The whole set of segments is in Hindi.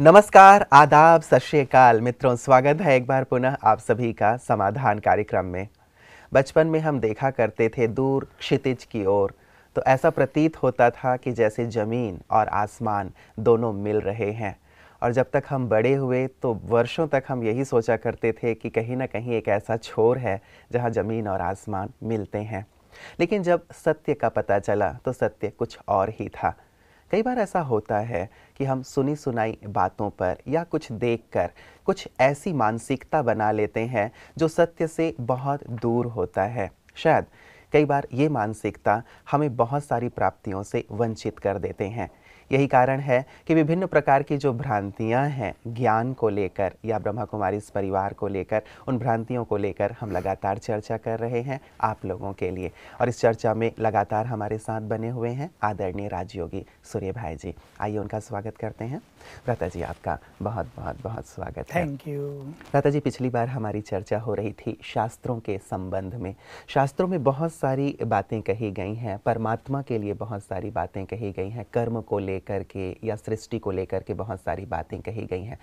नमस्कार, आदाब, सत श्री अकाल मित्रों, स्वागत है एक बार पुनः आप सभी का समाधान कार्यक्रम में। बचपन में हम देखा करते थे दूर क्षितिज की ओर, तो ऐसा प्रतीत होता था कि जैसे ज़मीन और आसमान दोनों मिल रहे हैं। और जब तक हम बड़े हुए तो वर्षों तक हम यही सोचा करते थे कि कहीं ना कहीं एक ऐसा छोर है जहाँ ज़मीन और आसमान मिलते हैं। लेकिन जब सत्य का पता चला तो सत्य कुछ और ही था। कई बार ऐसा होता है कि हम सुनी सुनाई बातों पर या कुछ देखकर कुछ ऐसी मानसिकता बना लेते हैं जो सत्य से बहुत दूर होता है। शायद कई बार ये मानसिकता हमें बहुत सारी प्राप्तियों से वंचित कर देते हैं। यही कारण है कि विभिन्न प्रकार की जो भ्रांतियां हैं ज्ञान को लेकर या ब्रह्मा कुमारीज परिवार को लेकर, उन भ्रांतियों को लेकर हम लगातार चर्चा कर रहे हैं आप लोगों के लिए। और इस चर्चा में लगातार हमारे साथ बने हुए हैं आदरणीय राजयोगी सूर्य भाई जी। आइए उनका स्वागत करते हैं। भ्राता जी, आपका बहुत बहुत बहुत स्वागत है। Thank you. भ्राता जी, पिछली बार हमारी चर्चा हो रही थी शास्त्रों के संबंध में। शास्त्रों में बहुत सारी बातें कही गई हैं, परमात्मा के लिए बहुत सारी बातें कही गई हैं, कर्म को लेकर के या सृष्टि को लेकर के बहुत सारी बातें कही गई हैं।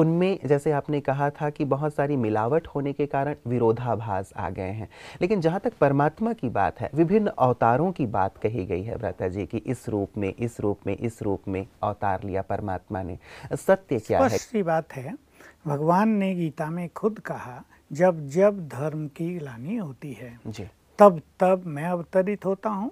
उनमें जैसे आपने कहा था कि बहुत सारी मिलावट होने के कारण विरोधाभास आ गए हैं। लेकिन जहाँ तक परमात्मा की बात है, विभिन्न अवतारों की बात कही गई है भ्राता जी की इस रूप में अवतार लिया परमात्मा ने। सत्य क्या है? स्पष्ट बात है, भगवान ने गीता में खुद कहा जब जब धर्म की ग्लानि होती है जी तब तब मैं अवतरित होता हूँ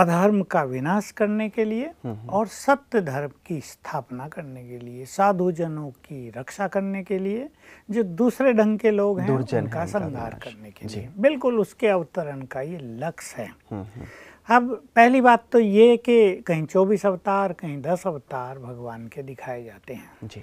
अधर्म का विनाश करने के लिए और सत्य धर्म की स्थापना करने के लिए, साधुजनों की रक्षा करने के लिए, जो दूसरे ढंग के लोग हैं उनका संहार करने के लिए। बिल्कुल उसके अवतरण का ये लक्ष्य है। अब पहली बात तो ये कि कहीं 24 अवतार कहीं 10 अवतार भगवान के दिखाए जाते हैं जी।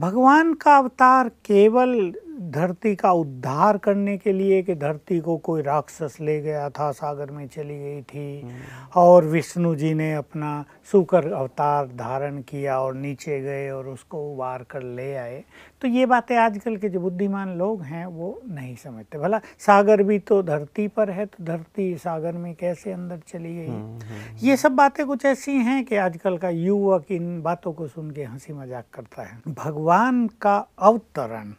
भगवान का अवतार केवल धरती का उद्धार करने के लिए कि धरती को कोई राक्षस ले गया था, सागर में चली गई थी और विष्णु जी ने अपना सूकर अवतार धारण किया और नीचे गए और उसको उबार कर ले आए। तो ये बातें आजकल के जो बुद्धिमान लोग हैं वो नहीं समझते। भला सागर भी तो धरती पर है, तो धरती सागर में कैसे अंदर चली गई? ये सब बातें कुछ ऐसी हैं कि आजकल का युवक इन बातों को सुन के हंसी मजाक करता है। भगवान का अवतरण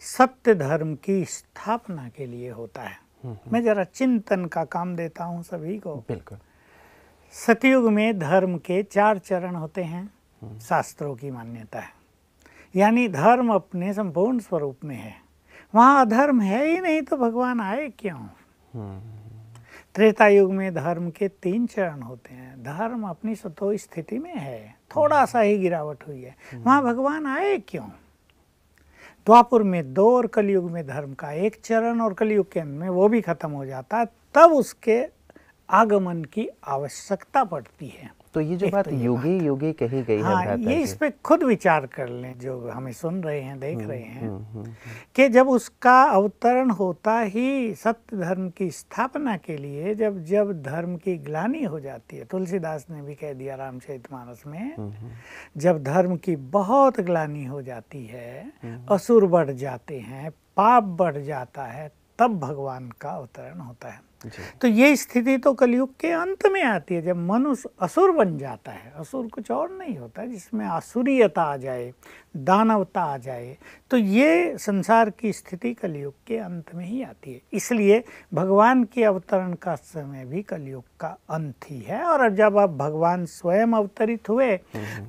सत्य धर्म की स्थापना के लिए होता है। मैं जरा चिंतन का काम देता हूँ सभी को। बिल्कुल। सतयुग में धर्म के 4 चरण होते हैं, शास्त्रों की मान्यता है। यानी धर्म अपने संपूर्ण स्वरूप में है, वहाँ अधर्म है ही नहीं तो भगवान आए क्यों? त्रेता युग में धर्म के 3 चरण होते हैं। धर्म अपनी स्वतः स्थिति में है, थोड़ा सा ही गिरावट हुई है, वहाँ भगवान आए क्यों? द्वापुर में 2 और कलयुग में धर्म का 1 चरण, और कलयुग के अंत में वो भी खत्म हो जाता है, तब उसके आगमन की आवश्यकता पड़ती है। तो ये जो बात योगी कही गई है, हाँ, ये इस पे खुद विचार कर लें जो हमें सुन रहे हैं, देख रहे हैं, कि जब उसका अवतरण होता ही सत्य धर्म की स्थापना के लिए, जब जब धर्म की ग्लानि हो जाती है। तुलसीदास ने भी कह दिया रामचरितमानस में, जब धर्म की बहुत ग्लानि हो जाती है, असुर बढ़ जाते हैं, पाप बढ़ जाता है, तब भगवान का अवतरण होता है। तो ये स्थिति तो कलयुग के अंत में आती है जब मनुष्य असुर बन जाता है। असुर कुछ और नहीं होता जिसमें आसुरीयता आ जाए, दानवता आ जाए। तो ये संसार की स्थिति कलयुग के अंत में ही आती है। इसलिए भगवान के अवतरण का समय भी कलयुग का अंत ही है। और जब आप भगवान स्वयं अवतरित हुए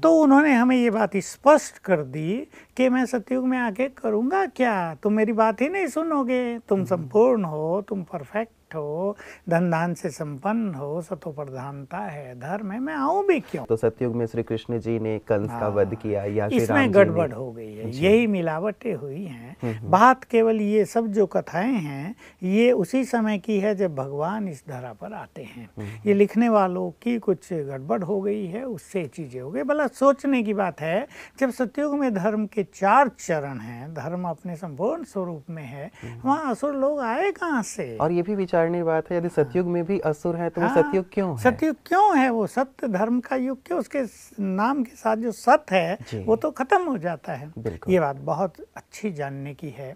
तो उन्होंने हमें ये बात स्पष्ट कर दी कि मैं सतयुग में आके करूँगा क्या? तुम मेरी बात ही नहीं सुनोगे, तुम संपूर्ण हो, तुम परफेक्ट हो, धन से संपन्न हो, सतो प्रधानता है, धर्म है, मैं आऊं भी क्यों? तो सतयुग में श्री कृष्ण जी ने कंस का वध किया या इसमें गड़बड़ हो गई है, यही मिलावटें हुई हैं। बात केवल ये सब जो कथाएं हैं ये उसी समय की है जब भगवान इस धरा पर आते हैं। ये लिखने वालों की कुछ गड़बड़ हो गई है, उससे चीजें हो गई। भला सोचने की बात है, जब सतयुग में धर्म के 4 चरण हैं, धर्म अपने संपूर्ण स्वरूप में है, वहाँ असुर लोग आए कहाँ से? और ये भी बात है, यदि सतयुग में भी असुर है तो सतयुग क्यों है? सतयुग क्यों है? वो सत्य धर्म का युग क्यों? उसके नाम के साथ जो सत्य है वो तो खत्म हो जाता है। ये बात बहुत अच्छी जानने की है।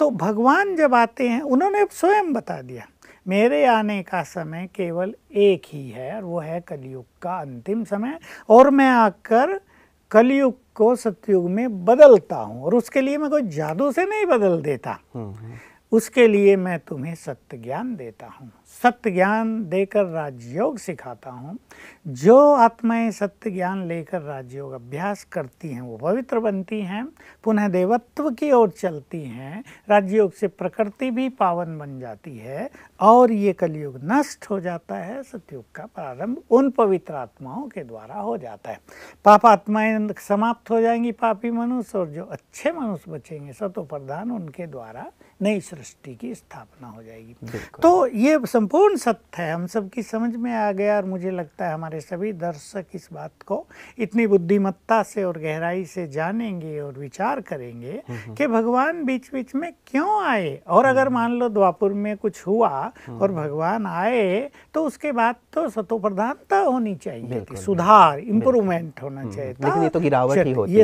तो भगवान जब आते हैं, उन्होंने स्वयं बता दिया मेरे आने का समय केवल एक ही है और वो है कलयुग का अंतिम समय, और मैं आकर कलयुग को सतयुग में बदलता हूँ, और उसके लिए मैं कोई जादू से नहीं बदल देता, उसके लिए मैं तुम्हें सत्य ज्ञान देता हूँ। सत्य ज्ञान देकर राजयोग सिखाता हूँ। जो आत्माएं सत्य ज्ञान लेकर राजयोग अभ्यास करती हैं वो पवित्र बनती हैं, पुनः देवत्व की ओर चलती हैं, राजयोग से प्रकृति भी पावन बन जाती है और ये कलयुग नष्ट हो जाता है। सतयुग का प्रारंभ उन पवित्र आत्माओं के द्वारा हो जाता है। पाप आत्माएं समाप्त हो जाएंगी, पापी मनुष्य, और जो अच्छे मनुष्य बचेंगे सतो प्रधान, उनके द्वारा नई सृष्टि की स्थापना हो जाएगी। तो ये संपूर्ण सत्य है, हम सबकी समझ में आ गया, और मुझे लगता है हमारे सभी दर्शक इस बात को इतनी बुद्धिमत्ता से और गहराई से जानेंगे और विचार करेंगे कि भगवान बीच बीच में क्यों आए। और अगर मान लो द्वापुर में कुछ हुआ और भगवान आए तो उसके बाद तो सतोप्रधानता होनी चाहिए, सुधार, इम्प्रूवमेंट होना चाहिए, लेकिन ये तो गिरावट ही होती है।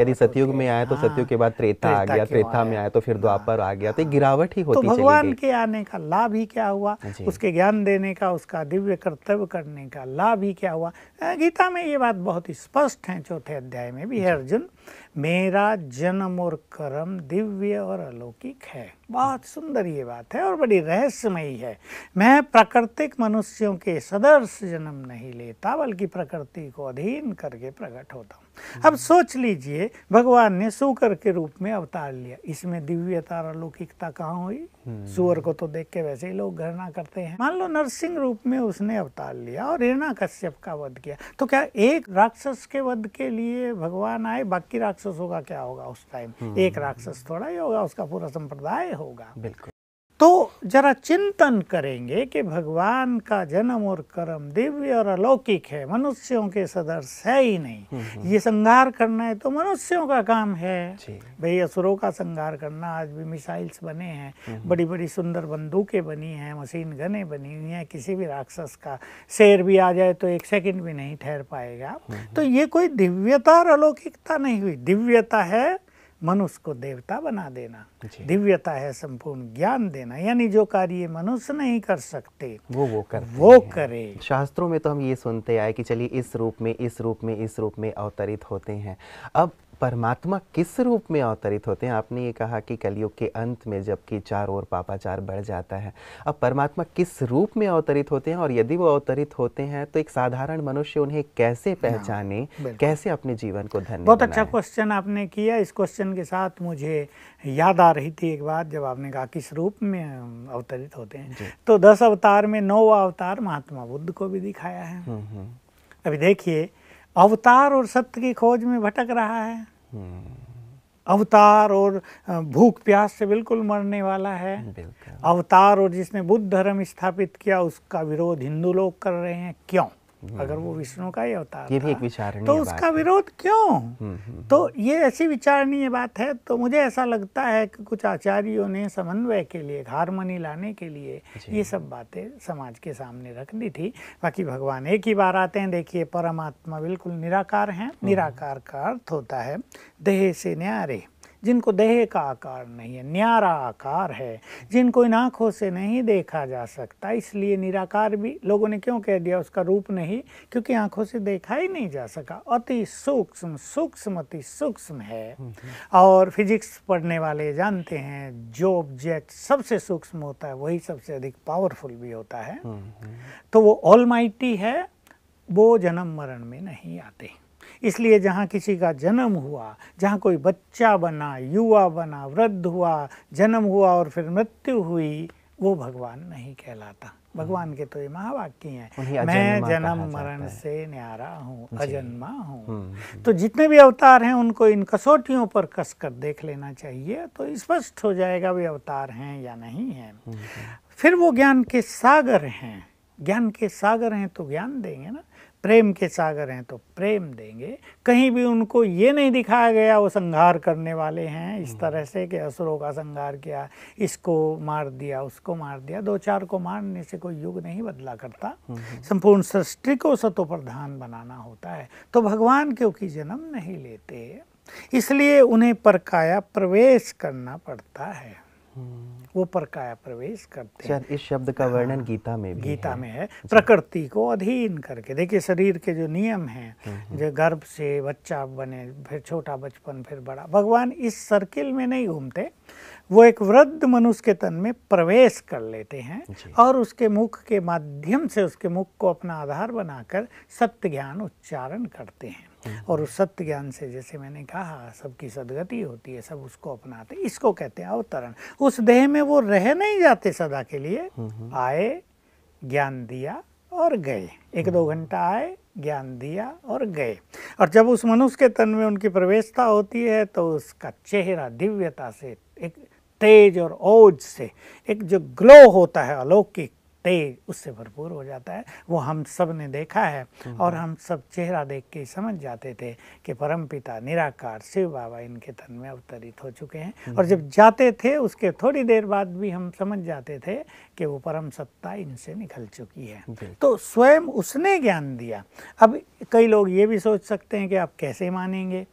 यदि सतयुग में आया तो सतयुग के बाद त्रेता आ गया, त्रेता में आया तो फिर द्वापर आ गया, तो गिरावट ही होती है। तो भगवान के आने का लाभ ही क्या हुआ, उसके ज्ञान देने का, उसका दिव्य कर्तव्य करने का लाभ ही क्या हुआ। गीता में ये बात बहुत स्पष्ट है, चौथे अध्याय में भी है, अर्जुन मेरा जन्म और कर्म दिव्य और अलौकिक है। बहुत सुंदर ये बात है और बड़ी रहस्यमयी है। मैं प्राकृतिक मनुष्यों के सदृश जन्म नहीं लेता बल्कि प्रकृति को अधीन करके प्रकट होता हूँ। अब सोच लीजिए भगवान ने सूकर के रूप में अवतार लिया, इसमें दिव्यता और अलौकिकता कहाँ हुई। सूअर को तो देख के वैसे ही लोग घृणा करते हैं। मान लो नरसिंह रूप में उसने अवतार लिया और हिरण्यकश्यप का वध किया, तो क्या एक राक्षस के वध के लिए भगवान आए, बाकी राक्षसों का क्या होगा उस टाइम, एक राक्षस थोड़ा ही होगा, उसका पूरा संप्रदाय होगा। बिल्कुल, तो जरा चिंतन करेंगे कि भगवान का जन्म और कर्म दिव्य और अलौकिक है, मनुष्यों के सदृश है ही नहीं। ये संहार करना है तो मनुष्यों का काम है भाई, असुरों का संहार करना। आज भी मिसाइल्स बने हैं, बड़ी बड़ी सुंदर बंदूकें बनी हैं, मशीन गनें बनी हुई हैं, किसी भी राक्षस का शेर भी आ जाए तो एक सेकंड भी नहीं ठहर पाएगा। तो ये कोई दिव्यता और अलौकिकता नहीं हुई। दिव्यता है मनुष्य को देवता बना देना, दिव्यता है संपूर्ण ज्ञान देना, यानी जो कार्य मनुष्य नहीं कर सकते वो करे। शास्त्रों में तो हम ये सुनते आए कि चलिए इस रूप में, इस रूप में, इस रूप में अवतरित होते हैं। अब परमात्मा किस रूप में अवतरित होते हैं? आपने ये कहा कि कलयुग के अंत में जबकि चार ओर पापाचार बढ़ जाता है, अब परमात्मा किस रूप में अवतरित होते हैं, और यदि वो अवतरित होते हैं तो एक साधारण मनुष्य उन्हें कैसे पहचाने, कैसे अपने जीवन को धन्य बनाए? बहुत अच्छा क्वेश्चन आपने किया। इस क्वेश्चन के साथ मुझे याद आ रही थी एक बात, जब आपने कहा किस रूप में अवतरित होते हैं, तो 10 अवतार में 9वां अवतार महात्मा बुद्ध को भी दिखाया है। अभी देखिए, अवतार और सत्य की खोज में भटक रहा है, अवतार और भूख प्यास से बिल्कुल मरने वाला है, अवतार और जिसने बुद्ध धर्म स्थापित किया उसका विरोध हिंदू लोग कर रहे हैं। क्यों? अगर वो विष्णु का ही अवतार ये भी एक विचारणीय तो उसका विरोध क्यों? तो ये ऐसी विचारणीय बात है। तो मुझे ऐसा लगता है कि कुछ आचार्यों ने समन्वय के लिए, हारमोनी लाने के लिए ये सब बातें समाज के सामने रख दी थी। बाकी भगवान एक ही बार आते हैं। देखिए, परमात्मा बिल्कुल निराकार हैं। निराकार का अर्थ होता है देह से न्यारे, जिनको देह का आकार नहीं है, न्यारा आकार है, जिनको इन आँखों से नहीं देखा जा सकता। इसलिए निराकार भी लोगों ने क्यों कह दिया, उसका रूप नहीं, क्योंकि आँखों से देखा ही नहीं जा सका। अति सूक्ष्म, सूक्ष्म अति सूक्ष्म है। और फिजिक्स पढ़ने वाले जानते हैं जो ऑब्जेक्ट सबसे सूक्ष्म होता है वही सबसे अधिक पावरफुल भी होता है। तो वो ऑलमाइटी है, वो जन्म मरण में नहीं आते। इसलिए जहाँ किसी का जन्म हुआ, जहाँ कोई बच्चा बना, युवा बना, वृद्ध हुआ, जन्म हुआ और फिर मृत्यु हुई, वो भगवान नहीं कहलाता। भगवान के तो ये महावाक्य हैं, मैं जन्म मरण से न्यारा हूँ, अजन्मा हूँ। तो जितने भी अवतार हैं उनको इन कसौटियों पर कसकर देख लेना चाहिए, तो स्पष्ट हो जाएगा वे अवतार हैं या नहीं हैं। फिर वो ज्ञान के सागर हैं। ज्ञान के सागर हैं तो ज्ञान देंगे ना, प्रेम के सागर हैं तो प्रेम देंगे। कहीं भी उनको ये नहीं दिखाया गया वो संहार करने वाले हैं इस तरह से कि असुरों का संहार किया, इसको मार दिया, उसको मार दिया। 2-4 को मारने से कोई युग नहीं बदला करता। संपूर्ण सृष्टि को सतोप्रधान बनाना होता है। तो भगवान क्योंकि जन्म नहीं लेते, इसलिए उन्हें परकाया प्रवेश करना पड़ता है। ऊपर काया प्रवेश करते हैं। इस शब्द का वर्णन गीता में भी है। प्रकृति को अधीन करके, देखिए शरीर के जो नियम हैं, जो गर्भ से बच्चा बने, फिर छोटा बचपन, फिर बड़ा, भगवान इस सर्किल में नहीं घूमते। वो एक वृद्ध मनुष्य के तन में प्रवेश कर लेते हैं और उसके मुख के माध्यम से उसके मुख को अपना आधार बनाकर सत्य ज्ञान उच्चारण करते हैं। और उस सत्य ज्ञान से, जैसे मैंने कहा, सबकी सदगति होती है, सब उसको अपनाते। इसको कहते हैं अवतरण। उस देह में वो रह नहीं जाते सदा के लिए, आए, ज्ञान दिया और गए। एक दो घंटा आए, ज्ञान दिया और गए। और जब उस मनुष्य के तन में उनकी प्रवेशता होती है तो उसका चेहरा दिव्यता से, एक तेज और ओज से, एक जो ग्लो होता है अलौकिक तेज, उससे भरपूर हो जाता है। वो हम सब ने देखा है और हम सब चेहरा देख के समझ जाते थे कि परमपिता निराकार शिव बाबा इनके तन में अवतरित हो चुके हैं। और जब जाते थे उसके थोड़ी देर बाद भी हम समझ जाते थे कि वो परम सत्ता इनसे निकल चुकी है। तो स्वयं उसने ज्ञान दिया। अब कई लोग ये भी सोच सकते हैं कि आप कैसे मानेंगे,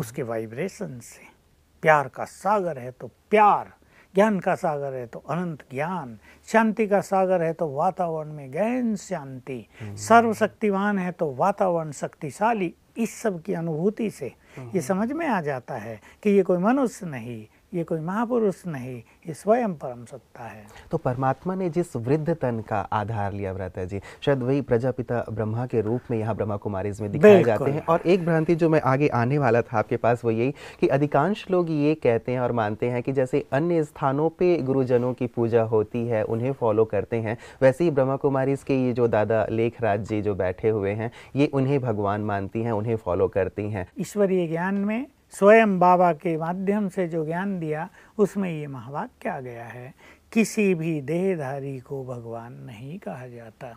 उसके वाइब्रेशन से। प्यार का सागर है तो प्यार, ज्ञान का सागर है तो अनंत ज्ञान, शांति का सागर है तो वातावरण में गहन शांति, सर्वशक्तिवान है तो वातावरण शक्तिशाली। इस सब की अनुभूति से ये समझ में आ जाता है कि ये कोई मनुष्य नहीं, ये कोई महापुरुष नहीं, ये स्वयं परम सत्ता है। तो परमात्मा ने जिस वृद्ध तन का आधार लिया, भ्राता जी, शायद वही प्रजापिता ब्रह्मा के रूप में यहाँ ब्रह्मा कुमारीज में दिखाए जाते हैं। और एक भ्रांति जो मैं आगे आने वाला था आपके पास, वो यही कि अधिकांश लोग ये कहते हैं और मानते हैं कि जैसे अन्य स्थानों पे गुरुजनों की पूजा होती है, उन्हें फॉलो करते हैं, वैसे ही ब्रह्मा कुमारीज के ये जो दादा लेखराज जी जो बैठे हुए हैं, ये उन्हें भगवान मानती हैं, उन्हें फॉलो करती हैं। ईश्वरीय ज्ञान में स्वयं बाबा के माध्यम से जो ज्ञान दिया, उसमें ये महावाक्य आ गया है, किसी भी देहधारी को भगवान नहीं कहा जाता।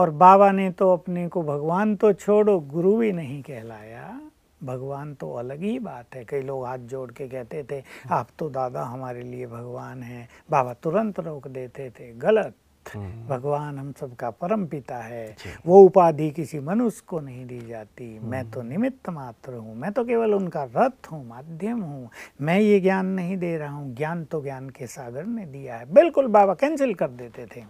और बाबा ने तो अपने को भगवान तो छोड़ो, गुरु भी नहीं कहलाया। भगवान तो अलग ही बात है। कई लोग हाथ जोड़ के कहते थे, आप तो दादा हमारे लिए भगवान हैं। बाबा तुरंत रोक देते थे, गलत। भगवान हम सबका परम पिता है। वो उपाधि किसी मनुष्य को नहीं दी जाती। मैं तो निमित्त मात्र हूँ, मैं तो केवल उनका रथ हूँ, माध्यम हूँ। मैं ये ज्ञान नहीं दे रहा हूँ, ज्ञान तो ज्ञान के सागर ने दिया है। बिल्कुल बाबा कैंसिल कर देते थे।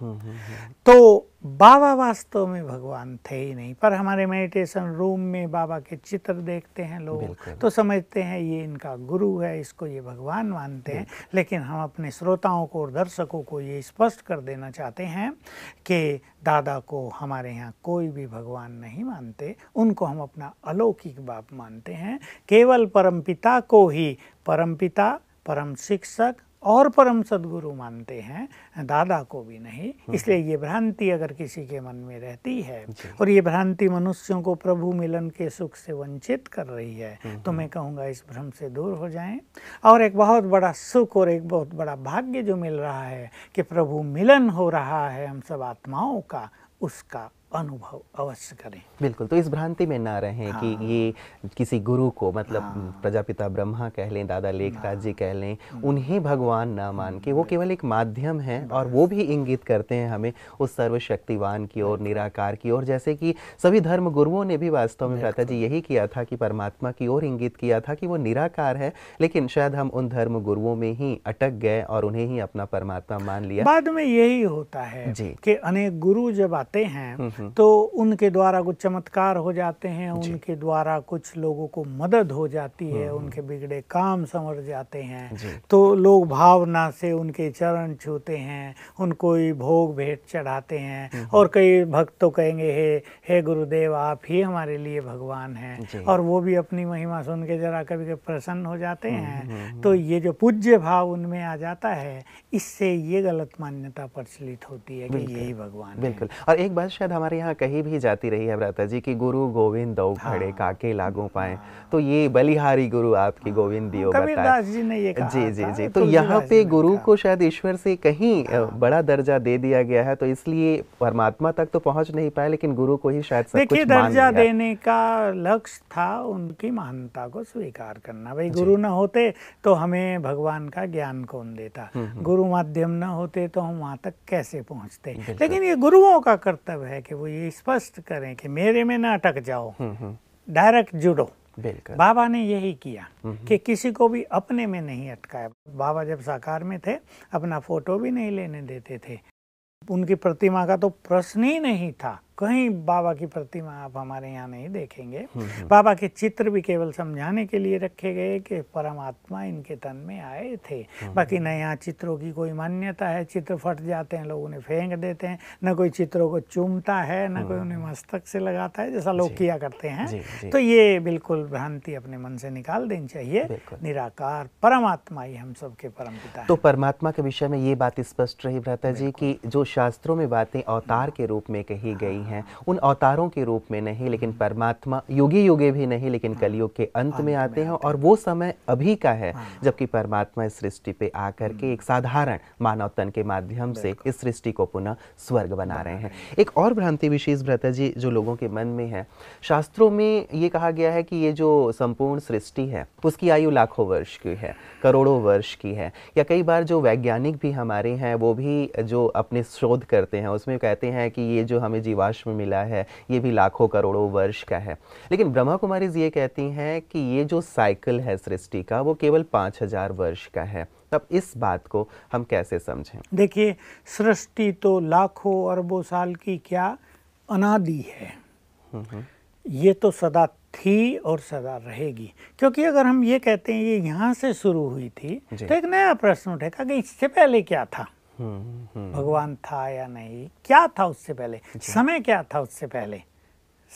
तो बाबा वास्तव में भगवान थे ही नहीं। पर हमारे मेडिटेशन रूम में बाबा के चित्र देखते हैं लोग तो समझते हैं ये इनका गुरु है, इसको ये भगवान मानते हैं। लेकिन हम अपने श्रोताओं को और दर्शकों को ये स्पष्ट कर देना चाहते हैं कि दादा को हमारे यहाँ कोई भी भगवान नहीं मानते। उनको हम अपना अलौकिक बाप मानते हैं। केवल परमपिता को ही परमपिता, परम शिक्षक और परम सदगुरु मानते हैं, दादा को भी नहीं। इसलिए ये भ्रांति अगर किसी के मन में रहती है, और ये भ्रांति मनुष्यों को प्रभु मिलन के सुख से वंचित कर रही है, तो मैं कहूँगा इस भ्रम से दूर हो जाएं। और एक बहुत बड़ा सुख और एक बहुत बड़ा भाग्य जो मिल रहा है कि प्रभु मिलन हो रहा है हम सब आत्माओं का, उसका अनुभव अवश्य करें। बिल्कुल। तो इस भ्रांति में ना रहें कि ये किसी गुरु को, मतलब प्रजापिता ब्रह्मा कह लें, दादा लेखराज जी कह लें, उन्हें भगवान ना मान के वो केवल एक माध्यम है। और वो भी इंगित करते हैं हमें उस सर्वशक्तिवान की ओर, निराकार की ओर, जैसे कि सभी धर्म गुरुओं ने भी वास्तव में, भ्राता जी, यही किया था कि परमात्मा की ओर इंगित किया था कि वो निराकार है। लेकिन शायद हम उन धर्म गुरुओं में ही अटक गए और उन्हें ही अपना परमात्मा मान लिया। बाद में यही होता है कि अनेक गुरु जब आते हैं तो उनके द्वारा कुछ चमत्कार हो जाते हैं, उनके द्वारा कुछ लोगों को मदद हो जाती है, उनके बिगड़े काम संवर जाते हैं। तो लोग भावना से उनके चरण छूते हैं, उनको ही भोग भेंट चढ़ाते हैं। और कई भक्त तो कहेंगे, हे गुरुदेव, आप ही हमारे लिए भगवान हैं। और वो भी अपनी महिमा सुन के जरा कभी कभी प्रसन्न हो जाते हैं। तो ये जो पूज्य भाव उनमें आ जाता है, इससे ये गलत मान्यता प्रचलित होती है कि यही भगवान। बिल्कुल। और एक बात शायद हमारे यहाँ कहीं भी जाती रही है, भ्राता जी, कि गुरु गोविंद दौ खड़े, काके लागू पाए। तो ये बलिहारी गुरु आपकी गोविंद दियो बताए जी ने ये कहा। जी जी जी। तो यहाँ पे गुरु को शायद ईश्वर से कहीं बड़ा दर्जा दे दिया गया है, तो इसलिए परमात्मा तक तो पहुँच नहीं पाए, लेकिन गुरु को ही शायद सब कुछ मान लिया। दर्जा देने का लक्ष्य था उनकी महानता को स्वीकार करना। भाई गुरु न होते तो हमें भगवान का ज्ञान कौन देता, गुरु माध्यम न होते तो हम वहाँ तक कैसे पहुँचते। लेकिन ये गुरुओं का कर्तव्य है कि वो ये स्पष्ट करें कि मेरे में ना अटक जाओ, डायरेक्ट जुड़ो। बिल्कुल। बाबा ने यही किया कि किसी को भी अपने में नहीं अटकाया। बाबा जब साकार में थे अपना फोटो भी नहीं लेने देते थे, उनकी प्रतिमा का तो प्रश्न ही नहीं था। कहीं बाबा की प्रतिमा आप हमारे यहाँ नहीं देखेंगे। बाबा के चित्र भी केवल समझाने के लिए रखे गए कि परमात्मा इनके तन में आए थे। बाकी न यहाँ चित्रों की कोई मान्यता है, चित्र फट जाते हैं, लोग उन्हें फेंक देते हैं, न कोई चित्रों को चूमता है, न कोई उन्हें मस्तक से लगाता है जैसा लोग किया करते हैं। तो ये बिल्कुल भ्रांति अपने मन से निकाल देनी चाहिए। निराकार परमात्मा ही हम सबके परम पिता है। तो परमात्मा के विषय में ये बात स्पष्ट रही भ्राता जी की जो शास्त्रों में बातें अवतार के रूप में कही गई हैं, उन अवतारों के रूप में नहीं, लेकिन परमात्मा योगी योगे भी नहीं, लेकिन कलयुग के अंत में आते हैं। और वो समय अभी का है जबकि परमात्मा इस सृष्टि पे आकर के एक साधारण मानव तन के माध्यम से इस सृष्टि को पुनः स्वर्ग बना रहे हैं। एक और भ्रांति विशेष भ्राता जी जो लोगों के मन में है, शास्त्रों में ये कहा गया है कि ये जो संपूर्ण सृष्टि है उसकी आयु लाखों वर्ष की है, करोड़ों वर्ष की है। या कई बार जो वैज्ञानिक भी हमारे हैं वो भी जो अपने शोध करते हैं उसमें कहते हैं कि ये जो हमें जीवाश्म में मिला है ये भी लाखों करोड़ों वर्ष का है। लेकिन ब्रह्मा कुमारीज ये कहती हैं कि ये जो साइकिल है सृष्टि का वो केवल 5000 वर्ष का है। तब इस बात को हम कैसे समझें? देखिए, सृष्टि तो लाखों अरबों साल की क्या, अनादि है। ये तो सदा थी और सदा रहेगी। क्योंकि अगर हम ये कहते हैं ये यहाँ से शुरू हुई थी तो एक नया प्रश्न उठेगा कि इससे पहले क्या था, भगवान था या नहीं, क्या था उससे पहले, समय क्या था उससे पहले,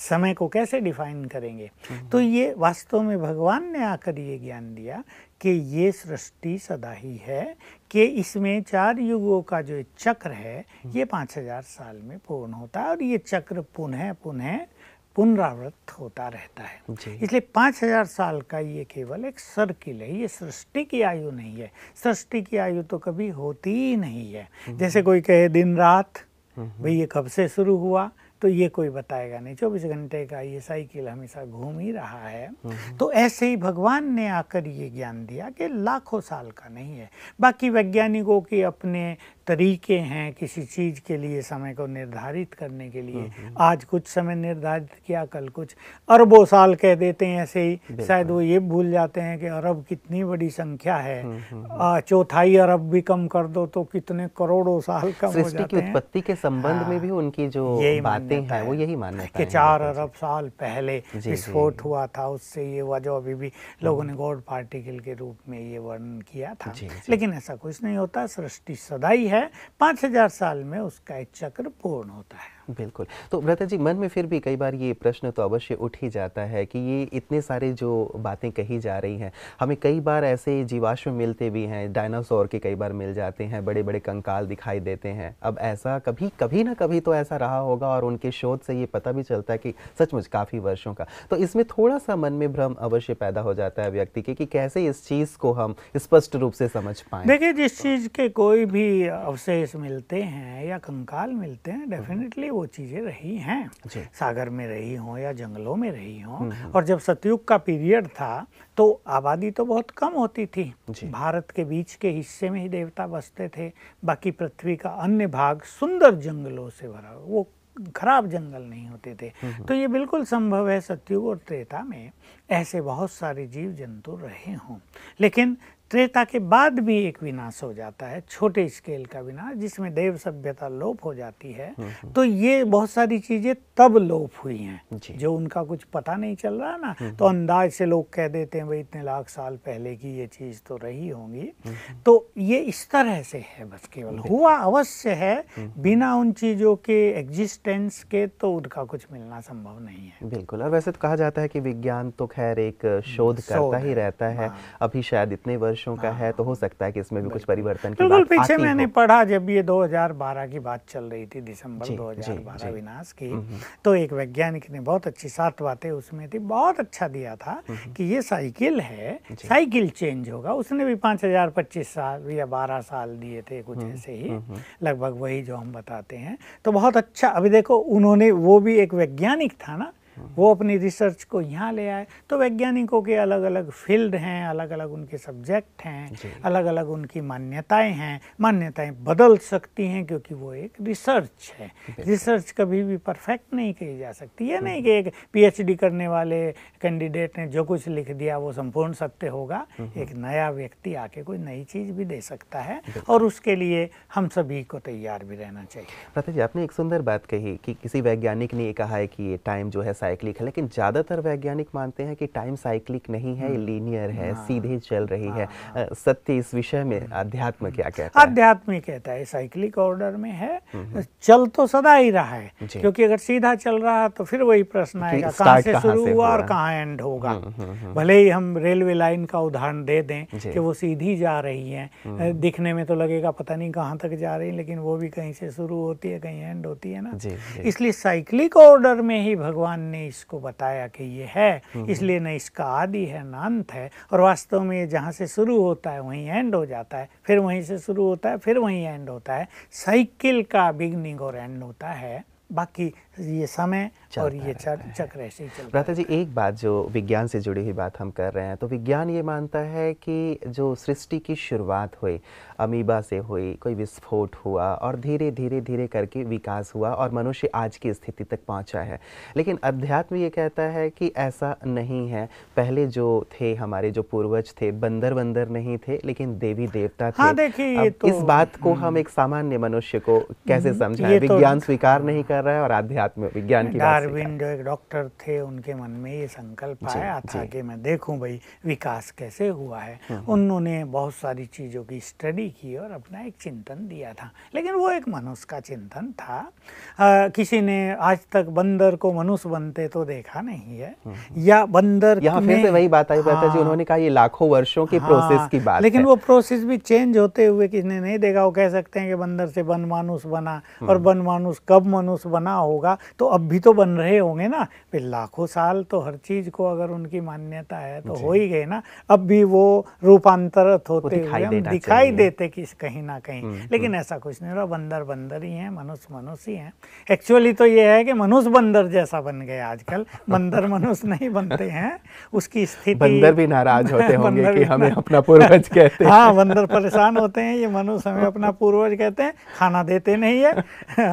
समय को कैसे डिफाइन करेंगे। तो ये वास्तव में भगवान ने आकर ये ज्ञान दिया कि ये सृष्टि सदा ही है, कि इसमें 4 युगों का जो चक्र है ये 5000 साल में पूर्ण होता है और ये चक्र पुनः पुनः पुनरावृत्त होता रहता है। इसलिए 5000 साल का ये केवल एक सर्किल है, ये सृष्टि की आयु नहीं है। सृष्टि की आयु तो कभी होती ही नहीं है। जैसे कोई कहे दिन रात, भाई ये कब से शुरू हुआ, तो ये कोई बताएगा नहीं। 24 घंटे का ये साइकिल हमेशा घूम ही रहा है। तो ऐसे ही भगवान ने आकर ये ज्ञान दिया कि लाखों साल का नहीं है। बाकी वैज्ञानिकों के अपने तरीके हैं किसी चीज़ के लिए समय को निर्धारित करने के लिए, आज कुछ समय निर्धारित किया, कल कुछ, अरबों साल कह देते हैं। ऐसे ही शायद वो ये भूल जाते हैं कि अरब कितनी बड़ी संख्या है, चौथाई अरब भी कम कर दो तो कितने करोड़ों साल कम हो जाते हैं। उत्पत्ति के संबंध में भी उनकी जो बातें हैं वो यही मानते हैं कि 4 अरब साल पहले विस्फोट हुआ था, उससे ये हुआ, जो अभी भी लोगों ने गॉड पार्टिकल के रूप में ये वर्णन किया था। लेकिन ऐसा कुछ नहीं होता, सृष्टि सदाई है। 5000 साल में उसका एक चक्र पूर्ण होता है। बिल्कुल। तो भ्राता जी, मन में फिर भी कई बार ये प्रश्न तो अवश्य उठ ही जाता है कि ये इतने सारे जो बातें कही जा रही हैं, हमें कई बार ऐसे जीवाश्म मिलते भी हैं, डायनासोर के कई बार मिल जाते हैं, बड़े बड़े कंकाल दिखाई देते हैं। अब ऐसा कभी कभी ना कभी तो ऐसा रहा होगा और उनके शोध से ये पता भी चलता है कि सचमुच काफ़ी वर्षों का। तो इसमें थोड़ा सा मन में भ्रम अवश्य पैदा हो जाता है व्यक्ति के कि कैसे इस चीज़ को हम स्पष्ट रूप से समझ पाएँ। देखिए, जिस चीज़ के कोई भी अवशेष मिलते हैं या कंकाल मिलते हैं, डेफिनेटली वो चीजें रही हैं, सागर में रही हों या जंगलों में रही हों। और जब सतयुग का पीरियड था तो आबादी तो बहुत कम होती थी, भारत के बीच के हिस्से में ही देवता बसते थे। बाकी पृथ्वी का अन्य भाग सुंदर जंगलों से भरा, वो खराब जंगल नहीं होते थे। तो ये बिल्कुल संभव है सतयुग और त्रेता में ऐसे बहुत सारे जीव जंतु रहे हों। लेकिन त्रेता के बाद भी एक विनाश हो जाता है, छोटे स्केल का विनाश, जिसमें देव सभ्यता लोप हो जाती है। तो ये बहुत सारी चीजें तब लोप हुई हैं जो उनका कुछ पता नहीं चल रहा ना, तो अंदाज से लोग कह देते हैं भाई इतने लाख साल पहले की ये चीज तो रही होंगी। तो ये इस तरह से है, बस केवल हुआ अवश्य है, बिना उन चीजों के एग्जिस्टेंस के तो उनका कुछ मिलना संभव नहीं है। बिल्कुल। और वैसे तो कहा जाता है कि विज्ञान तो खैर एक शोध करता ही रहता है। अभी शायद इतने का है तो हो सकता है कि इसमें भी कुछ परिवर्तन की बात पीछे मैंने पढ़ा, जब ये 2012 की बात चल रही थी, दिसंबर 2012 विनाश की, तो एक वैज्ञानिक ने बहुत अच्छी 7 बातें उसमें थी, बहुत अच्छा दिया था कि ये साइकिल है, साइकिल चेंज होगा। उसने भी 5025 साल या 12 साल दिए थे, कुछ ऐसे ही लगभग वही जो हम बताते हैं। तो बहुत अच्छा। अभी देखो, उन्होंने, वो भी एक वैज्ञानिक था ना, वो अपनी रिसर्च को यहाँ ले आए। तो वैज्ञानिकों के अलग अलग फील्ड हैं, अलग अलग उनके सब्जेक्ट हैं, अलग अलग उनकी मान्यताएं हैं। मान्यताएं बदल सकती हैं क्योंकि वो एक रिसर्च है। रिसर्च कभी भी परफेक्ट नहीं कही जा सकती। ये नहीं कि एक पीएचडी करने वाले कैंडिडेट ने जो कुछ लिख दिया वो संपूर्ण सत्य होगा। एक नया व्यक्ति आके कोई नई चीज़ भी दे सकता है और उसके लिए हम सभी को तैयार भी रहना चाहिए। प्रतीक जी, आपने एक सुंदर बात कही कि किसी वैज्ञानिक ने कहा है कि ये टाइम जो है साइक्लिक है, लेकिन ज़्यादातर वैज्ञानिक मानते हैं कि टाइम साइक्लिक नहीं है, लीनियर है, सीधे चल रही है। सत्य इस विषय में अध्यात्म क्या कहता है? अध्यात्म कहता है साइक्लिक ऑर्डर में है, चल तो सदा ही रहा है, क्योंकि अगर सीधा चल रहा है तो फिर वही प्रश्न आएगा कहाँ से शुरू हुआ और कहाँ एंड होगा। भले ही हम रेलवे लाइन का उदाहरण दे दें कि वो सीधी जा रही है, दिखने में तो लगेगा पता नहीं कहाँ तक जा रही है, लेकिन वो भी कहीं से शुरू होती है कहीं एंड होती है ना। इसलिए साइक्लिक ऑर्डर में ही भगवान ने इसको बताया कि ये है, इसलिए न इसका आदि है न अंत है। और वास्तव में ये जहाँ से शुरू होता है वहीं एंड हो जाता है, फिर वहीं से शुरू होता है फिर वहीं एंड होता है। साइकिल का बिगनिंग और एंड होता है, बाकी ये समय और ये चक्र ऐसे ही चलता है। भ्राता जी, एक बात जो विज्ञान से जुड़ी हुई बात हम कर रहे हैं, तो विज्ञान ये मानता है कि जो सृष्टि की शुरुआत हुई अमीबा से हुई, कोई विस्फोट हुआ और धीरे धीरे धीरे करके विकास हुआ और मनुष्य आज की स्थिति तक पहुंचा है। लेकिन अध्यात्म ये कहता है कि ऐसा नहीं है। पहले जो थे हमारे जो पूर्वज थे बंदर बंदर नहीं थे, लेकिन देवी देवता थे। देखिए इस बात को हम एक सामान्य मनुष्य को कैसे समझाएं? विज्ञान स्वीकार नहीं कर रहा है और आध्यात्म विज्ञान की बात। डार्विन जो एक डॉक्टर थे उनके मन में ये संकल्प आया था कि मैं देखूं भाई विकास कैसे हुआ है। उन्होंने बहुत सारी चीज़ों की स्टडी की और अपना एक चिंतन दिया था, लेकिन वो एक मनुष्य का चिंतन था। किसी ने आज तक बंदर को मनुष्य बनते तो देखा नहीं है, या बंदर यहाँ फिर से वही बात आई पता जी, उन्होंने कहा ये लाखों वर्षों की प्रोसेस की बात, लेकिन वो प्रोसेस भी चेंज होते हुए किसने नहीं देखा। वो कह सकते हैं कि बंदर से बन मानुष बना, और बन मानुष कब मनुष्य बना होगा, तो अब भी तो बन रहे होंगे ना। फिर लाखों साल तो हर चीज को अगर उनकी मान्यता है तो हो ही गए ना। अब भी वो रूपांतरित होते हुए दिखाई देते कि कहीं ना कहीं, लेकिन ऐसा कुछ नहीं रहा। बंदर बंदर ही है, मनुष्य मनुष्य ही है। एक्चुअली तो ये है कि मनुष्य बंदर जैसा बन गए आजकल, बंदर मनुष्य नहीं बनते हैं। उसकी स्थिति बंदर भी नाराज होते होंगे कि हमें अपना पूर्वज कहते हैं। हाँ, बंदर परेशान होते हैं, ये मनुष्य हमें अपना पूर्वज कहते हैं, खाना देते नहीं है,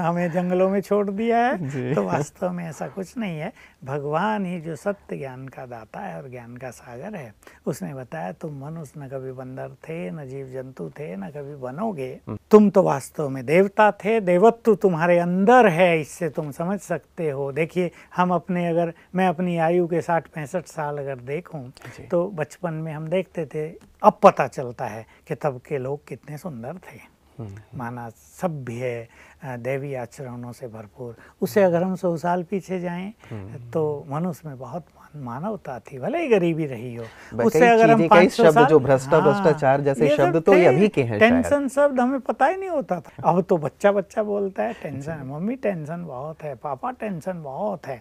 हमें जंगलों में छोड़ दिया है। तो वास्तव में ऐसा कुछ नहीं है। भगवान ही जो सत्य ज्ञान का दाता है और ज्ञान का सागर है, उसने बताया तुम मनुष्य न कभी बंदर थे, न जीव जंतु थे, न कभी बनोगे। तुम तो वास्तव में देवता थे, देवत्व तुम्हारे अंदर है, इससे तुम समझ सकते हो। देखिए हम अपने, अगर मैं अपनी आयु के 60-65 साल अगर देखूं तो बचपन में हम देखते थे, अब पता चलता है कि तब के लोग कितने सुंदर थे, माना सभ्य है, देवी आचरणों से भरपूर। उससे अगर हम 100 साल पीछे जाएं तो मनुष्य में बहुत मानवता थी, भले ही गरीबी रही हो। उससे अगर हम 500 साल, जो भ्रष्टाचार जैसे शब्द तो ये अभी के हैं, टेंशन शब्द हमें पता ही नहीं होता था। अब तो बच्चा बच्चा बोलता है टेंशन, मम्मी टेंशन बहुत है, पापा टेंशन बहुत है।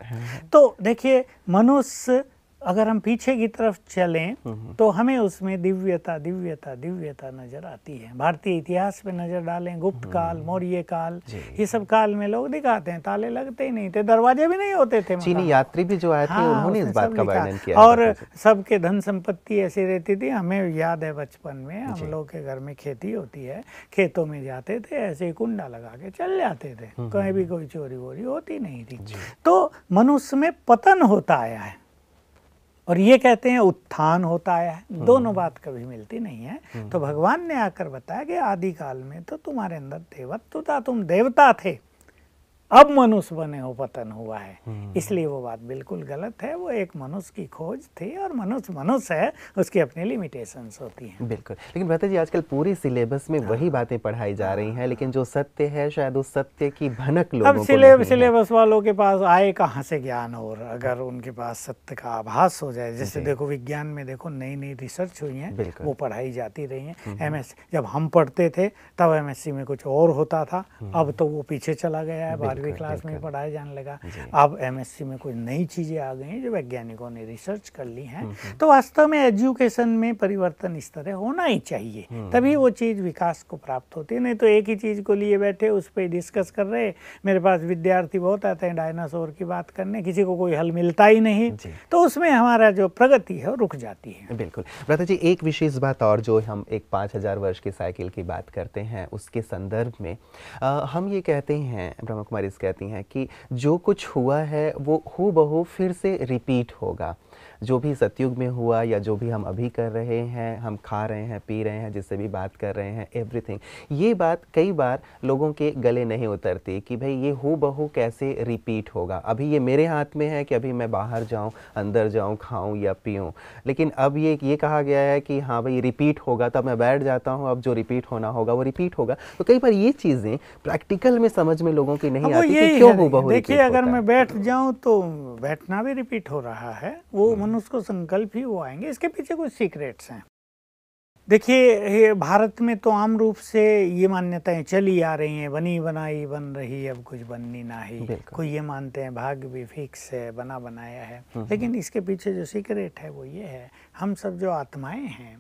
तो देखिए मनुष्य, अगर हम पीछे की तरफ चलें तो हमें उसमें दिव्यता दिव्यता दिव्यता नजर आती है। भारतीय इतिहास पे नजर डालें, गुप्त काल, मौर्य काल, ये सब काल में लोग दिखाते हैं ताले लगते ही नहीं थे, दरवाजे भी नहीं होते थे। चीनी यात्री भी जो आए थे उन्होंने इस बात का वर्णन किया, और सबके धन संपत्ति ऐसी रहती थी। हमें याद है बचपन में हम लोग के घर में खेती होती है, खेतों में जाते थे, ऐसे कुंडा लगा के चल जाते थे, कहीं भी कोई चोरी वोरी होती नहीं थी। तो मनुष्य में पतन होता आया है और ये कहते हैं उत्थान होता आया है, दोनों बात कभी मिलती नहीं है। तो भगवान ने आकर बताया कि आदिकाल में तो तुम्हारे अंदर देवत्व था, तुम देवता थे, अब मनुष्य बने हो, पतन हुआ है। इसलिए वो बात बिल्कुल गलत है। वो एक मनुष्य की खोज थी और मनुष्य मनुष्य है, उसकी अपनी लिमिटेशंस होती हैं। बिल्कुल, लेकिन भ्राता जी आजकल पूरे सिलेबस में वही बातें पढ़ाई जा रही हैं, लेकिन जो सत्य है शायद उस सत्य की भनक लोगों को अब सिलेबस वालों के पास आए कहाँ से ज्ञान। और अगर उनके पास सत्य का आभास हो जाए, जैसे देखो विज्ञान में देखो नई नई रिसर्च हुई है, वो पढ़ाई जाती रही है। MS जब हम पढ़ते थे तब MSc में कुछ और होता था, अब तो वो पीछे चला गया है। दूसरी क्लास में पढ़ाया जाने लगा। अब एमएससी में कुछ नई चीज़ें आ गई हैं जो वैज्ञानिकों ने रिसर्च कर ली हैं। तो वास्तव में एजुकेशन में परिवर्तन इस तरह होना ही चाहिए, तभी वो चीज़ विकास को प्राप्त होती है। नहीं तो एक ही चीज़ को लिए बैठे, उस पर डिस्कस कर रहे। मेरे पास विद्यार्थी बहुत आते हैं डायनासोर की बात करने, किसी को कोई हल मिलता ही नहीं, तो उसमें हमारा जो प्रगति है वो रुक जाती है। बिल्कुल भ्राता जी, एक विशेष बात और, जो हम एक 5000 वर्ष की साइकिल की बात करते हैं उसके संदर्भ में हम ये कहते हैं, ब्रह्मा कुमारीज कहती हैं कि जो कुछ हुआ है वो हूबहू फिर से रिपीट होगा। जो भी सतयुग में हुआ या जो भी हम अभी कर रहे हैं, हम खा रहे हैं, पी रहे हैं, जिससे भी बात कर रहे हैं, एवरीथिंग, ये बात कई बार लोगों के गले नहीं उतरती कि भाई ये हूबहू कैसे रिपीट होगा। अभी ये मेरे हाथ में है कि अभी मैं बाहर जाऊं, अंदर जाऊं, खाऊं या पीऊं, लेकिन अब ये कहा गया है कि हाँ भाई रिपीट होगा, तब मैं बैठ जाता हूँ, अब जो रिपीट होना होगा वो रिपीट होगा। तो कई बार ये चीज़ें प्रैक्टिकल में समझ में लोगों की नहीं आती कि क्यों हूबहू। देखिए, अगर मैं बैठ जाऊँ तो बैठना भी रिपीट हो रहा है, वो उसको संकल्प ही वो आएंगे। इसके पीछे कुछ सीक्रेट्स हैं। देखिए, भारत में तो आम रूप से ये मान्यताएं चली आ रही हैं, बनी बनाई बन रही, अब कुछ बननी ना ही। कोई ये मानते हैं भाग्य भी फिक्स है, बना बनाया है, लेकिन इसके पीछे जो सीक्रेट है वो ये है, हम सब जो आत्माएं हैं,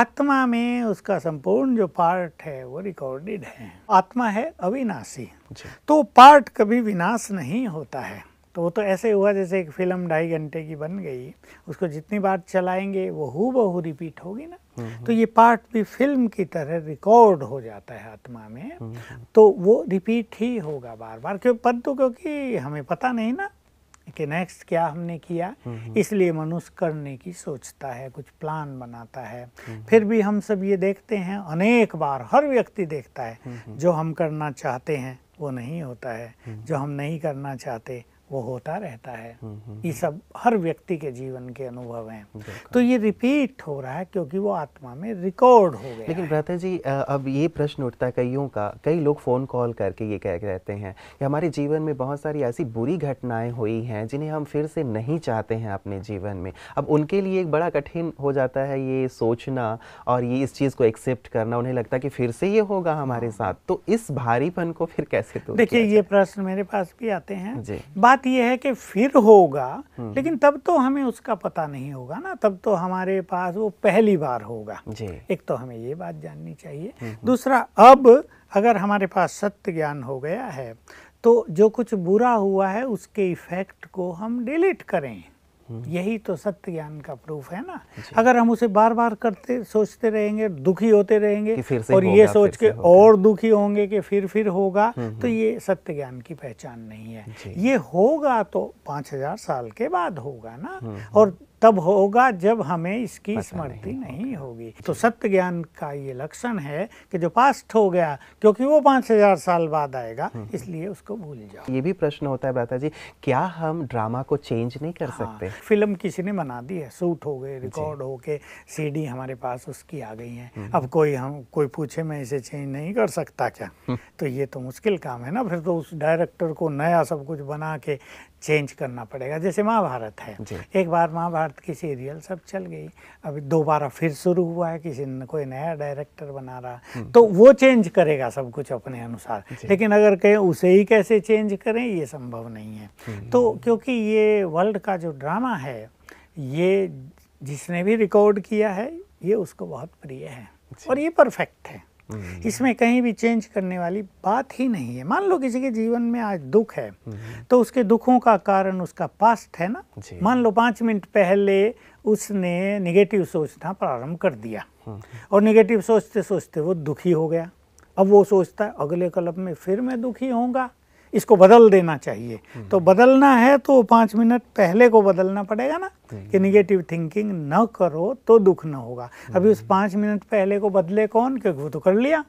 आत्मा में उसका संपूर्ण जो पार्ट है वो रिकॉर्डेड है। आत्मा है अविनाशी, तो पार्ट कभी विनाश नहीं होता है। तो वो तो ऐसे हुआ जैसे एक फिल्म 2.5 घंटे की बन गई, उसको जितनी बार चलाएंगे वो हूबहू रिपीट होगी ना, तो ये पार्ट भी फिल्म की तरह रिकॉर्ड हो जाता है आत्मा में, तो वो रिपीट ही होगा बार बार। क्यों पद तो क्योंकि हमें पता नहीं ना कि नेक्स्ट क्या हमने किया, इसलिए मनुष्य करने की सोचता है, कुछ प्लान बनाता है। फिर भी हम सब ये देखते हैं अनेक बार, हर व्यक्ति देखता है, जो हम करना चाहते हैं वो नहीं होता है, जो हम नहीं करना चाहते वो होता रहता है। ये सब हर व्यक्ति के जीवन के अनुभव हैं, तो ये रिपीट हो रहा है क्योंकि वो आत्मा में रिकॉर्ड हो गया। लेकिन भ्राता जी, अब ये प्रश्न उठता है कईयों का, कई लोग फ़ोन कॉल करके ये कह कहते हैं कि हमारे जीवन में बहुत सारी ऐसी बुरी घटनाएं हुई हैं जिन्हें हम फिर से नहीं चाहते हैं अपने जीवन में। अब उनके लिए एक बड़ा कठिन हो जाता है ये सोचना और ये इस चीज़ को एक्सेप्ट करना। उन्हें लगता है कि फिर से ये होगा हमारे साथ, तो इस भारीपन को फिर कैसे? तो देखिए, ये प्रश्न मेरे पास भी आते हैं। यह है कि फिर होगा, लेकिन तब तो हमें उसका पता नहीं होगा ना, तब तो हमारे पास वो पहली बार होगा। एक तो हमें ये बात जाननी चाहिए। दूसरा, अब अगर हमारे पास सत्य ज्ञान हो गया है तो जो कुछ बुरा हुआ है उसके इफेक्ट को हम डिलीट करें, यही तो सत्य ज्ञान का प्रूफ है ना। अगर हम उसे बार बार करते सोचते रहेंगे, दुखी होते रहेंगे और ये सोच के और दुखी होंगे कि फिर होगा, तो ये सत्य ज्ञान की पहचान नहीं है। ये होगा तो 5000 साल के बाद होगा ना, और तब होगा जब हमें इसकी स्मृति नहीं होगी। तो सत्य ज्ञान का ये लक्षण है कि जो पास्ट हो गया, क्योंकि वो 5000 साल बाद आएगा, इसलिए उसको भूल जाओ। ये भी प्रश्न होता है भ्राता जी, क्या हम ड्रामा को चेंज नहीं कर सकते? फिल्म किसी ने बना दी है, शूट हो गए, रिकॉर्ड हो के CD हमारे पास उसकी आ गई है, अब कोई पूछे मैं इसे चेंज नहीं कर सकता क्या? तो ये तो मुश्किल काम है ना, फिर तो उस डायरेक्टर को नया सब कुछ बना के चेंज करना पड़ेगा। जैसे महाभारत है, एक बार महाभारत की सीरियल सब चल गई, अभी दोबारा फिर शुरू हुआ है, किसी ने कोई नया डायरेक्टर बना रहा, तो वो चेंज करेगा सब कुछ अपने अनुसार, लेकिन अगर कहें उसे ही कैसे चेंज करें, ये संभव नहीं है। तो क्योंकि ये वर्ल्ड का जो ड्रामा है, ये जिसने भी रिकॉर्ड किया है ये उसको बहुत प्रिय है और ये परफेक्ट है, इसमें कहीं भी चेंज करने वाली बात ही नहीं है। मान लो किसी के जीवन में आज दुख है, तो उसके दुखों का कारण उसका पास्ट है ना। मान लो 5 मिनट पहले उसने नेगेटिव सोचना प्रारंभ कर दिया और नेगेटिव सोचते सोचते वो दुखी हो गया। अब वो सोचता है अगले कल्प में फिर मैं दुखी होऊंगा, इसको बदल देना चाहिए। तो बदलना है तो 5 मिनट पहले को बदलना पड़ेगा ना, कि निगेटिव थिंकिंग न करो तो दुख न होगा। अभी उस 5 मिनट पहले को बदले कौन, क्योंकि वो तो कर लिया।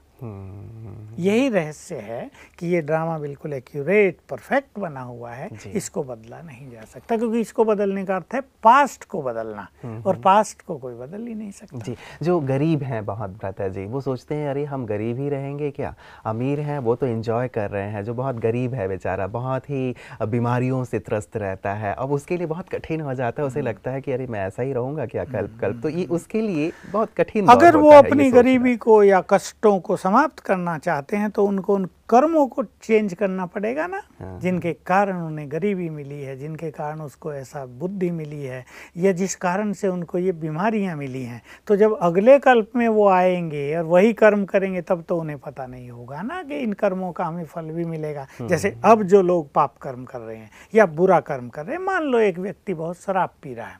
यही रहस्य है कि ये ड्रामा बिल्कुल एक्यूरेट परफेक्ट बना हुआ है, इसको बदला नहीं जा सकता, क्योंकि इसको बदलने का अर्थ है पास्ट को बदलना, और पास्ट को कोई बदल ही नहीं सकता। जी, जो गरीब हैं बहुत भ्राता जी, वो सोचते हैं अरे हम गरीब ही रहेंगे क्या, अमीर हैं वो तो एंजॉय कर रहे हैं। जो बहुत गरीब है बेचारा, बहुत ही बीमारियों से त्रस्त रहता है, अब उसके लिए बहुत कठिन हो जाता है, उसे लगता है कि अरे मैं ऐसा ही रहूँगा क्या कल्प। तो ये उसके लिए बहुत कठिन। अगर वो अपनी गरीबी को या कष्टों को समाप्त करना चाहते हैं तो उनको उन कर्मों को चेंज करना पड़ेगा ना, जिनके कारण उन्हें गरीबी मिली है, जिनके कारण उसको ऐसा बुद्धि मिली है, या जिस कारण से उनको ये बीमारियां मिली हैं। तो जब अगले कल्प में वो आएंगे और वही कर्म करेंगे तब तो उन्हें पता नहीं होगा ना कि इन कर्मों का हमें फल भी मिलेगा। जैसे अब जो लोग पाप कर्म कर रहे हैं या बुरा कर्म कर रहे हैं, मान लो एक व्यक्ति बहुत शराब पी रहा है,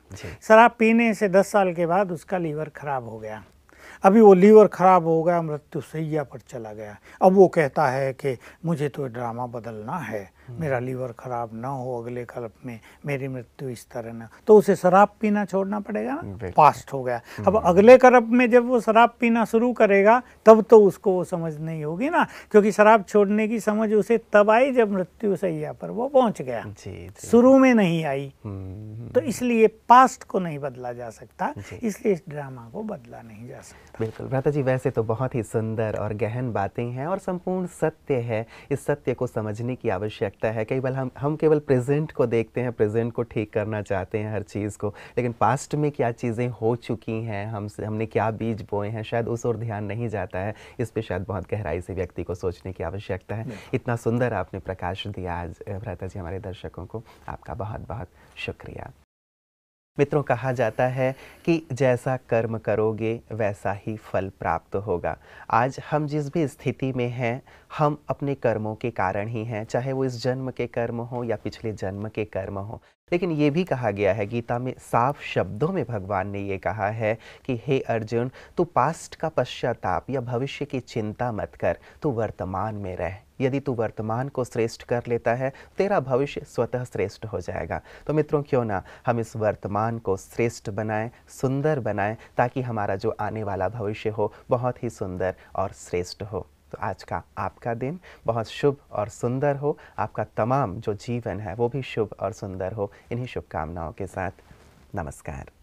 शराब पीने से 10 साल के बाद उसका लीवर खराब हो गया। अभी वो लीवर खराब हो गया, मृत्यु शैया पर चला गया। अब वो कहता है कि मुझे तो ड्रामा बदलना है, मेरा लीवर खराब ना हो, अगले कल्प में मेरी मृत्यु इस तरह ना, तो उसे शराब पीना छोड़ना पड़ेगा ना, पास्ट हो गया। अब अगले कल्प में जब वो शराब पीना शुरू करेगा तब तो उसको वो समझ नहीं होगी ना, क्योंकि शराब छोड़ने की समझ उसे तब आई जब मृत्यु शैया पर वो पहुंच गया, शुरू में नहीं आई। तो इसलिए पास्ट को नहीं बदला जा सकता, इसलिए इस ड्रामा को बदला नहीं जा सकता। बिल्कुल भ्राता जी, वैसे तो बहुत ही सुंदर और गहन बातें हैं और संपूर्ण सत्य है। इस सत्य को समझने की आवश्यकता है। कई बार हम केवल प्रेजेंट को देखते हैं, प्रेजेंट को ठीक करना चाहते हैं हर चीज़ को, लेकिन पास्ट में क्या चीज़ें हो चुकी हैं, हमने क्या बीज बोए हैं, शायद उस ओर ध्यान नहीं जाता है। इस पर शायद बहुत गहराई से व्यक्ति को सोचने की आवश्यकता है। इतना सुंदर आपने प्रकाश दिया आज भ्राता जी हमारे दर्शकों को, आपका बहुत बहुत शुक्रिया। मित्रों, कहा जाता है कि जैसा कर्म करोगे वैसा ही फल प्राप्त होगा। आज हम जिस भी स्थिति में हैं, हम अपने कर्मों के कारण ही हैं, चाहे वो इस जन्म के कर्म हो या पिछले जन्म के कर्म हो। लेकिन ये भी कहा गया है गीता में, साफ शब्दों में भगवान ने ये कहा है कि हे अर्जुन, तू पास्ट का पश्चाताप या भविष्य की चिंता मत कर, तू वर्तमान में रह। यदि तू वर्तमान को श्रेष्ठ कर लेता है, तेरा भविष्य स्वतः श्रेष्ठ हो जाएगा। तो मित्रों, क्यों ना हम इस वर्तमान को श्रेष्ठ बनाएं, सुंदर बनाएं, ताकि हमारा जो आने वाला भविष्य हो बहुत ही सुंदर और श्रेष्ठ हो। तो आज का आपका दिन बहुत शुभ और सुंदर हो, आपका तमाम जो जीवन है वो भी शुभ और सुंदर हो। इन्हीं शुभकामनाओं के साथ नमस्कार।